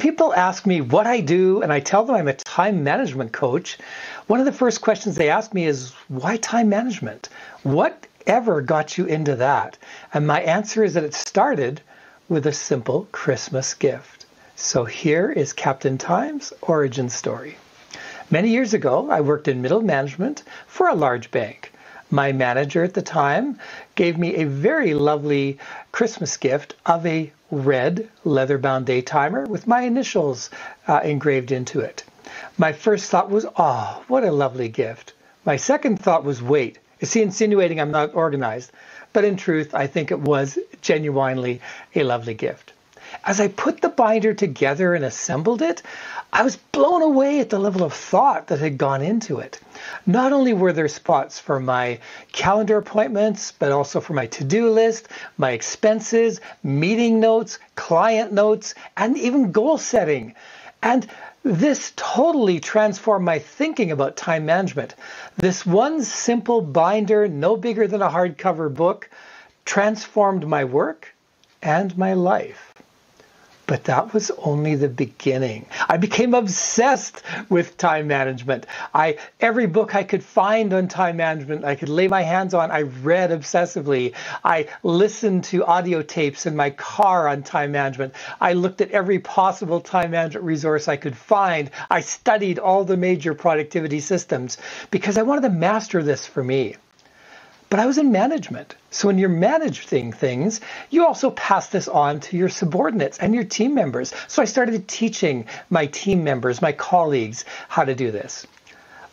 people ask me what I do and I tell them I'm a time management coach, one of the first questions they ask me is, why time management? What ever got you into that? And my answer is that it started with a simple Christmas gift. So here is Captain Time's origin story. Many years ago, I worked in middle management for a large bank. My manager at the time gave me a very lovely Christmas gift of a red leather-bound day timer with my initials engraved into it. My first thought was, oh, what a lovely gift. My second thought was, wait, is he insinuating I'm not organized? But in truth, I think it was genuinely a lovely gift. As I put the binder together and assembled it, I was blown away at the level of thought that had gone into it. Not only were there spots for my calendar appointments, but also for my to-do list, my expenses, meeting notes, client notes, and even goal setting. And this totally transformed my thinking about time management. This one simple binder, no bigger than a hardcover book, transformed my work and my life. But that was only the beginning. I became obsessed with time management. Every book I could find on time management, I could lay my hands on, I read obsessively. I listened to audio tapes in my car on time management. I looked at every possible time management resource I could find. I studied all the major productivity systems because I wanted to master this for me. But I was in management. So when you're managing things, you also pass this on to your subordinates and your team members. So I started teaching my team members, my colleagues, how to do this.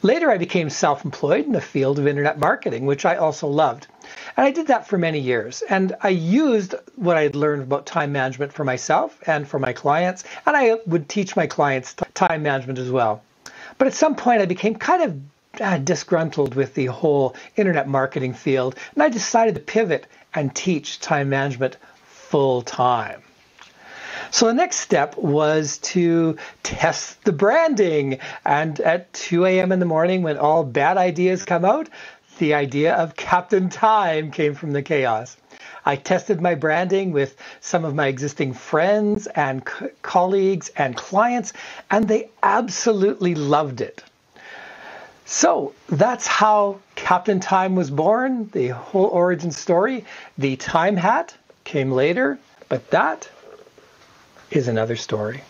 Later, I became self-employed in the field of internet marketing, which I also loved. And I did that for many years. And I used what I had learned about time management for myself and for my clients. And I would teach my clients time management as well. But at some point, I became kind of disgruntled with the whole internet marketing field, and I decided to pivot and teach time management full time. So the next step was to test the branding, and at 2 a.m. in the morning, when all bad ideas come out, the idea of Captain Time came from the chaos. I tested my branding with some of my existing friends and colleagues and clients, and they absolutely loved it. So that's how Captain Time was born, the whole origin story. The time hat came later, but that is another story.